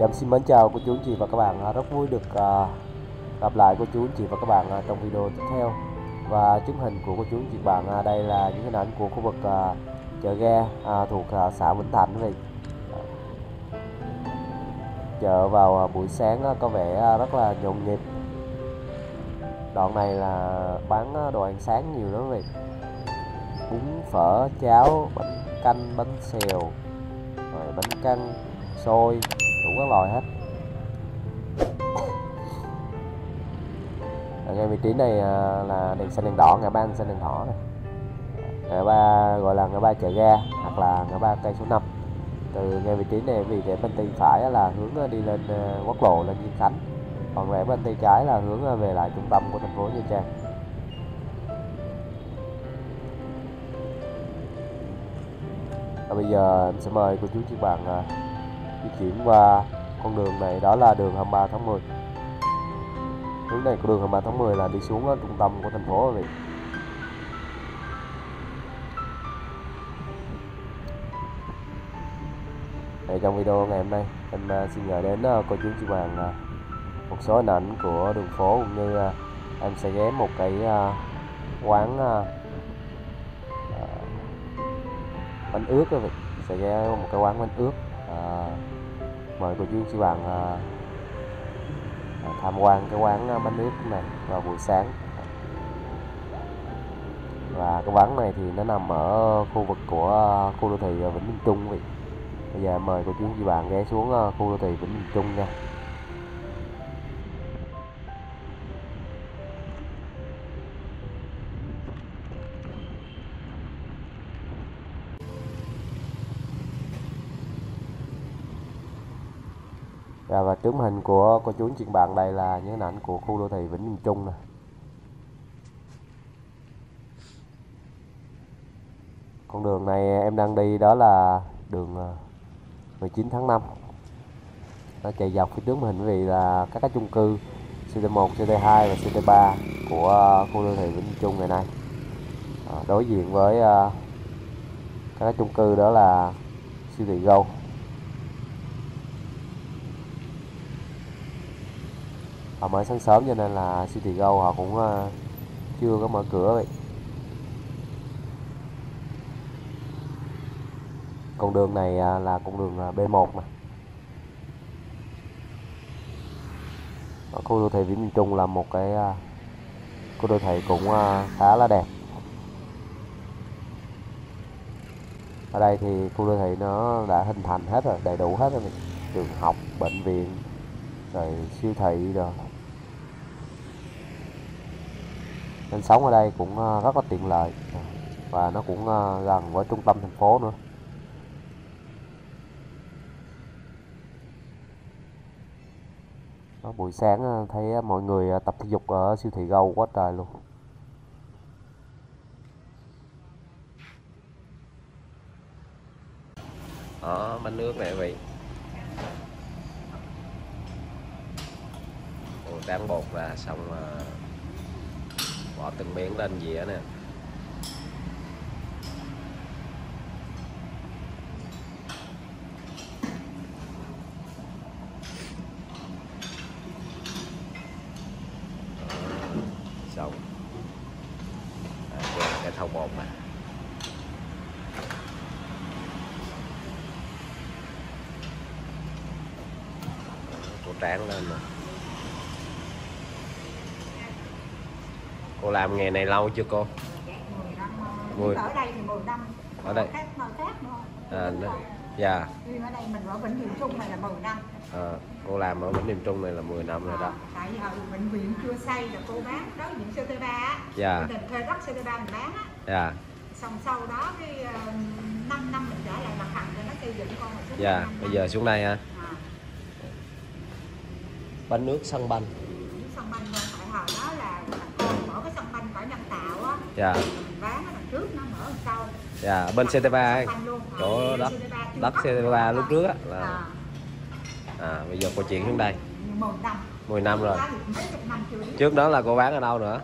Dạ, xin mến chào cô chú anh chị và các bạn. Rất vui được gặp lại cô chú anh chị và các bạn trong video tiếp theo. Và chứng hình của cô chú anh chị và bạn, đây là những hình ảnh của khu vực chợ ghe thuộc xã Vĩnh Thạnh. Chợ vào buổi sáng có vẻ rất là nhộn nhịp. Đoạn này là bán đồ ăn sáng nhiều lắm vậy. Bún, phở, cháo, bánh canh, bánh xèo, rồi bánh căn, xôi, đủ các loại hết. Ở ngay vị trí này là đèn xanh đèn đỏ, ngã ba đèn xanh đèn đỏ này. Ngã ba gọi là ngã ba chợ ga hoặc là ngã ba cây số 5. Từ ngay vị trí này vì rẽ bên tay phải là hướng đi lên quốc lộ lên Diên Khánh, còn rẽ bên tay trái là hướng về lại trung tâm của thành phố Nha Trang. Và bây giờ em sẽ mời cô chú chị bạn di chuyển qua con đường này, đó là đường 23 tháng 10. Hướng này của đường 23 tháng 10 là đi xuống trung tâm của thành phố rồi. Để trong video ngày hôm nay em xin gửi đến cô chú chị bạn một số hình ảnh của đường phố, cũng như em sẽ ghé một cái quán bánh ướt các vị, sẽ ghé một cái quán bánh ướt. Mời cô chú chị bạn tham quan cái quán bánh ướt này vào buổi sáng. Và cái quán này thì nó nằm ở khu vực của khu đô thị Vĩnh Minh Trung các vị. Bây giờ mời cô chú chị bạn ghé xuống khu đô thị Vĩnh Minh Trung nha. Và trước hình của cô chú anh chị bạn, đây là những hình ảnh của khu đô thị Vĩnh Minh Trung này. Con đường này em đang đi đó là đường 19 tháng 5. Nó chạy dọc phía trước mình vì là các chung cư CT1, CT2 và CT3 của khu đô thị Vĩnh Minh Trung ngày nay. Đối diện với các chung cư đó là siêu thị Go. Họ mới sáng sớm cho nên là siêu thị Go họ cũng chưa có mở cửa vậy. Con đường này là con đường B1 mà. Ở khu đô thị Vĩnh Minh Trung là một cái khu đô thị cũng khá là đẹp. Ở đây thì khu đô thị nó đã hình thành hết rồi, đầy đủ hết rồi. Trường học, bệnh viện, rồi siêu thị rồi. Nên sống ở đây cũng rất là tiện lợi và nó cũng gần với trung tâm thành phố nữa. Đó, buổi sáng thấy mọi người tập thể dục ở siêu thị Go quá trời luôn. Đó, bánh nước này vậy. Tráng bột ra xong bỏ từng miếng lên dĩa nè. Xong cái thau bột mà. Cô tráng lên mà. Cô làm nghề này lâu chưa cô? 10 năm. Ở đây thì 10 năm. Ở đây. Dạ. Vì ở đây mình ở Vĩnh Điềm Trung này là 10 năm. Cô làm ở Vĩnh Điềm Trung này là 10 năm rồi đó. Tại vì bệnh viện chưa xây là cô bán đó những CT3 á. Dạ. Mình thuê đất CT3 mình bán á. Dạ. Xong sau đó cái 5 năm mình trở lại mặt bằng cho nó xây dựng con mình xuống. Dạ, bây giờ xuống đây ha. Bánh nước sân banh. Nước sân banh tại hồi đó là dạ. Bán trước nó mở sau. Dạ, bên CT3 chỗ đất CT3 lúc trước á là bây giờ cô chuyển xuống đây. 10 năm rồi. Trước đó là cô bán ở đâu nữa?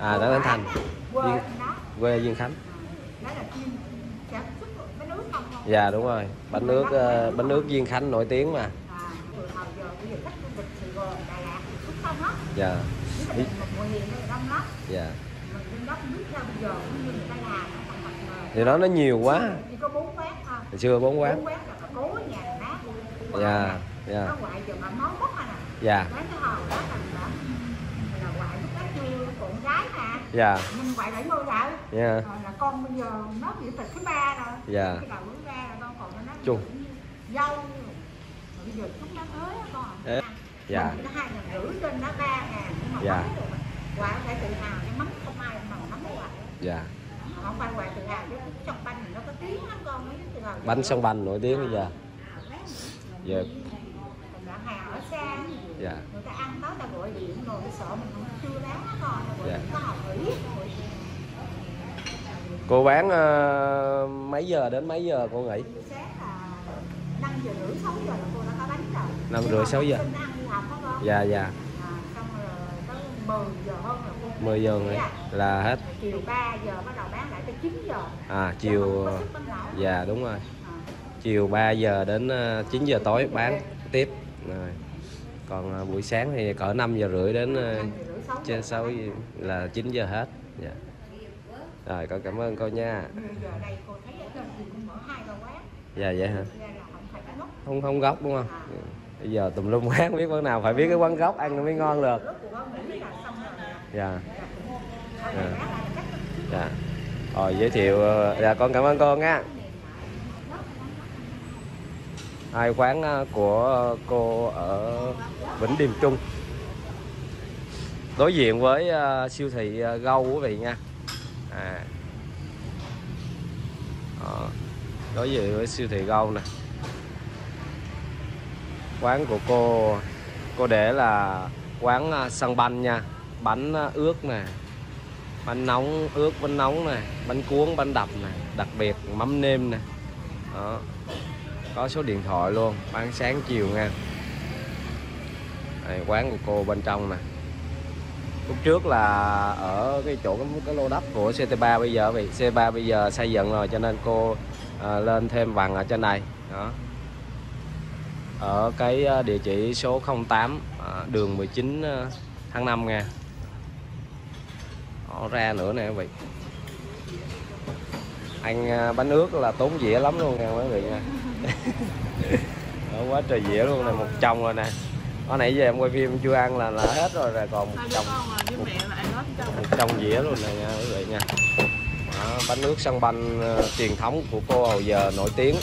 Bán Thành. Quê Diên Khánh. nước không? Dạ đúng rồi, bánh nước Diên Khánh nổi tiếng mà. Dạ. Dạ. Thì đó nó nhiều quá. Thì xưa 4 quán. Dạ. Dạ. Dạ. Dạ. Mình quậy 70 lại. Dạ. Rồi là con bây giờ nó bị tịch thứ 3 rồi. Dạ. Cái đầu thứ 3 là con còn nó chung. Dâu. Rồi bây giờ chúng nó ới con. Dạ. Nó 2,5 trên nó 3,000 nhưng mà dạ. Được. Quả phải tự hào cái mắm không ai mà mắm hoài. Dạ. Không phải hoài tự hào chứ trong bánh nó có tiếng lắm con mới tự hào. Bánh sông Bành nổi tiếng bây giờ. Dạ. Dạ. Hàng ở xa. Dạ. Người ta ăn đó ta gọi điện rồi sợ mình không chưa bán nó con. Dạ. Cô bán mấy giờ đến mấy giờ cô nghỉ? Sáng là 5 giờ rưỡi 6 giờ là cô đã có bánh rồi. 5 rưỡi 6 giờ. Dạ dạ. Xong rồi tới 10 giờ hơn là cô. 10 giờ nghỉ là hết. Chiều 3 giờ bắt đầu bán lại tới 9 giờ. À chiều. Dạ đúng rồi. Chiều 3 giờ đến 9 giờ tối bán tiếp. Rồi. Còn buổi sáng thì cỡ 5 giờ rưỡi đến 6 là 9 giờ hết. Dạ. Rồi con cảm ơn cô nha. Dạ vậy hả? Không gốc đúng không? Bây giờ tùm lum quán biết quán nào phải biết cái quán gốc ăn nó mới ngon được. Dạ. Dạ. Rồi giới thiệu. Dạ con cảm ơn con nha. Hai quán của cô ở Vĩnh Điềm Trung đối diện với siêu thị Gâu quý vị nha. Đối diện với siêu thị Gâu nè. Quán của cô để là quán săn banh nha. Bánh ướt nè, bánh nóng ướt, bánh nóng nè, bánh cuốn, bánh đập nè, đặc biệt mắm nêm nè. Đó. Có số điện thoại luôn, bán sáng chiều nha. Đây, quán của cô bên trong nè. Lúc trước là ở cái chỗ cái lô đất của CT3, bây giờ vì C3 bây giờ xây dựng rồi cho nên cô lên thêm bằng ở trên này. Đó. Ở cái địa chỉ số 08 đường 19 tháng 5 nha. Họ ra nữa nè quý vị. Ăn bánh ướt là tốn dĩa lắm luôn nha quý vị nha. Đó, quá trời dĩa luôn nè, một chồng rồi nè. Hồi nãy giờ em quay phim chưa ăn là hết rồi, rồi còn một chồng dĩa luôn nè nha quý vị nha. Đó, bánh nước sân banh truyền thống của cô hồi giờ nổi tiếng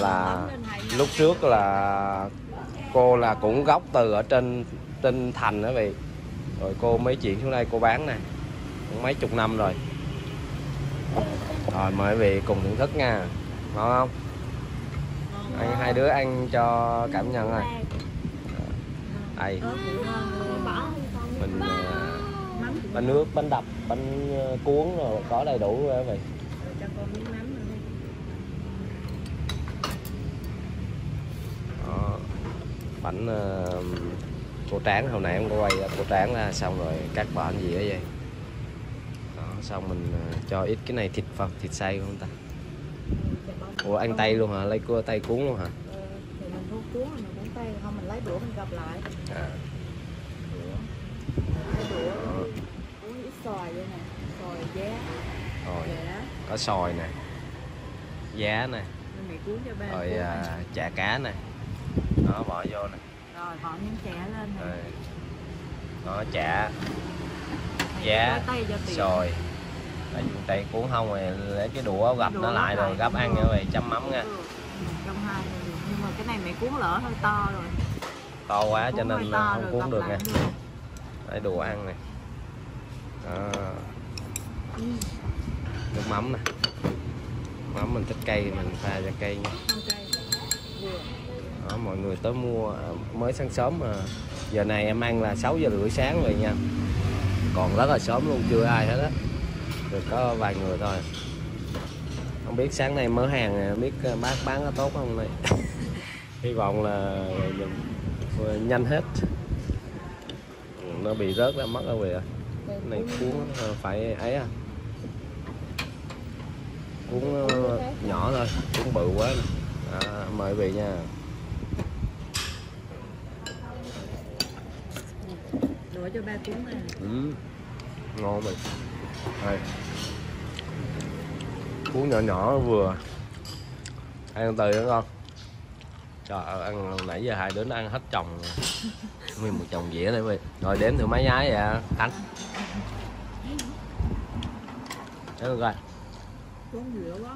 là lúc trước là cô là cũng gốc từ ở trên thành đó vị, rồi cô mới chuyển xuống đây cô bán nè cũng mấy chục năm rồi. Rồi mời quý vị cùng thưởng thức nha, ngon không? Ăn hai đứa ăn cho cảm nhận rồi. Đây mình bánh nước, bánh đập, bánh cuốn rồi có đầy đủ rồi vậy. Bánh cô Tráng hồi nãy em có quay cô Tráng ra xong rồi cắt bỏ gì đó vậy. Đó, xong mình cho ít cái này thịt phật, thịt xay không ta? Ủa ăn tay luôn hả? Lấy cua tay cuốn luôn hả? Thì mình không cuốn, mình cuốn tay, không mình lấy đũa mình gập lại. À. Lấy đũa, cuốn ít xoài vậy nè, xoài giá. Rồi. Có xoài nè, giá nè. Mày cuốn cho ba. Rồi chả cá nè. Đó bỏ vô nè. Rồi bỏ miếng chả lên nè. Rồi. Đó chả. Giá. Xoài. Tại vì tay cuốn không rồi lấy cái đũa gập nó lại rồi gắp ăn như vậy chấm mắm nha. Nhưng mà cái này mẹ cuốn lỡ hơi to rồi. To quá cho nên không cuốn được nha. Lấy đũa ăn này. Đó. Nước mắm nè. Mắm mình thích cay thì mình pha cho cay nha. Đó, mọi người tới mua mới sáng sớm mà. Giờ này em ăn là 6 giờ rưỡi sáng rồi nha. Còn rất là sớm luôn, chưa ai hết á. Được có vài người thôi. Không biết sáng nay mở hàng này, biết bác bán có tốt không này. Hy vọng là nhanh hết. Nó bị rớt ra mất rồi. Cái này cuốn phải ấy à. cuốn nhỏ thôi, cuốn bự quá. Mời vị nha. Đổ cho ba cuốn này. Ngon vậy. Đây. Cuốn nhỏ nhỏ vừa. Ăn từ nữa con. Trời ơi, ăn nãy giờ hai đứa nó ăn hết chồng nguyên một chồng dĩa đấy. Rồi đếm thử mấy nhái vậy Khánh. Đếm coi. Cuốn dĩa quá.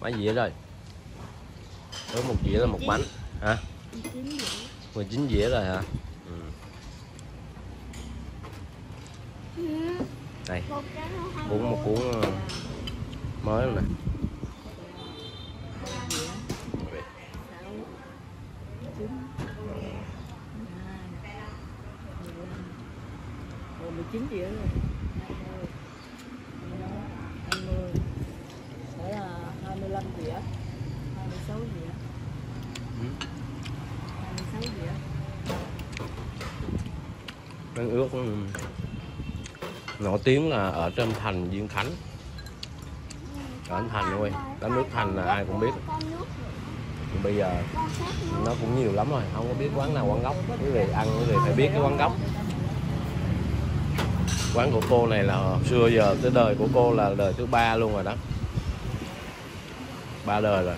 Mấy dĩa rồi? Với một dĩa là một bánh hả? 19 dĩa rồi hả? Đây, cuốn một cuốn mới nè. Bánh ướt nổi tiếng là ở trên thành Diên Khánh, ở thành thôi, bánh ướt thành là ai cũng biết. Nhưng bây giờ nó cũng nhiều lắm rồi, không có biết quán nào quán gốc. Quý vị ăn quý vị phải biết cái quán gốc. Quán của cô này là hồi xưa giờ tới đời của cô là đời thứ 3 luôn rồi đó, 3 đời rồi.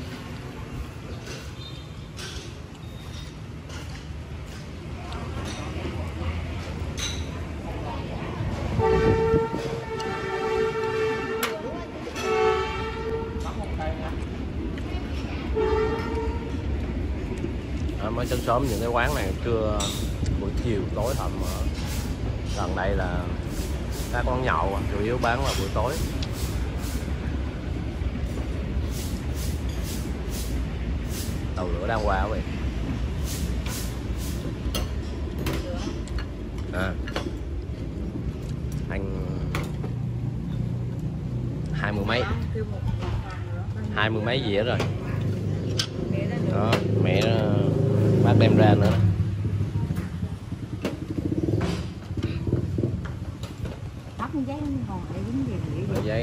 Mới sáng sớm những cái quán này trưa buổi chiều tối tầm gần đây là các quán nhậu chủ yếu bán vào buổi tối. Tàu lửa đang qua vậy à. Anh 20 mấy dĩa rồi đó, mẹ bác đem ra nữa. Giấy.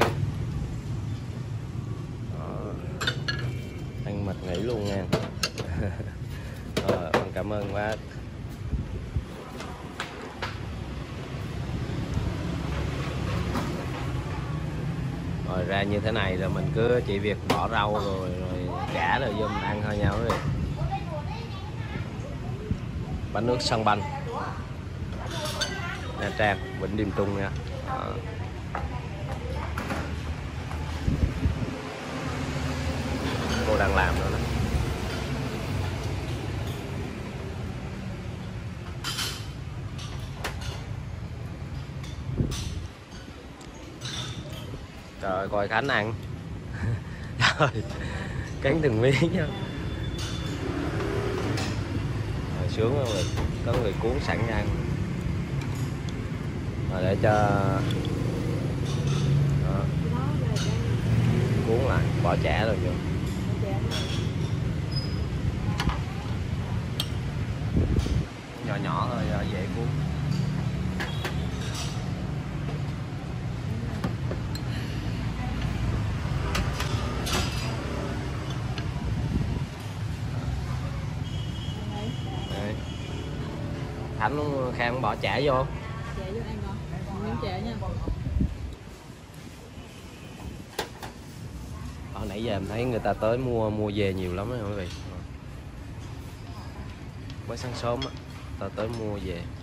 Ăn mệt nghỉ luôn nha. Rồi, cảm ơn quá. Rồi ra như thế này rồi mình cứ chỉ việc bỏ rau rồi cả rồi vô mình ăn thôi nhau rồi. Bánh nước sân banh Nha Trang, Vĩnh Điềm Trung nha. Cô đang làm nữa nè. Trời ơi, coi Khánh ăn. Trời ơi, cắn từng miếng nha. Sướng quá rồi, có người cuốn sẵn ăn. Rồi để cho cuốn lại, bỏ chả rồi vô. Nhỏ nhỏ thôi, dễ cuốn. Khánh Khang bỏ chả vô. Chả vô ăn không? Miếng chả nha. Hồi nãy giờ em thấy người ta tới mua về nhiều lắm á quý vị. Mới sáng sớm á, ta tới mua về.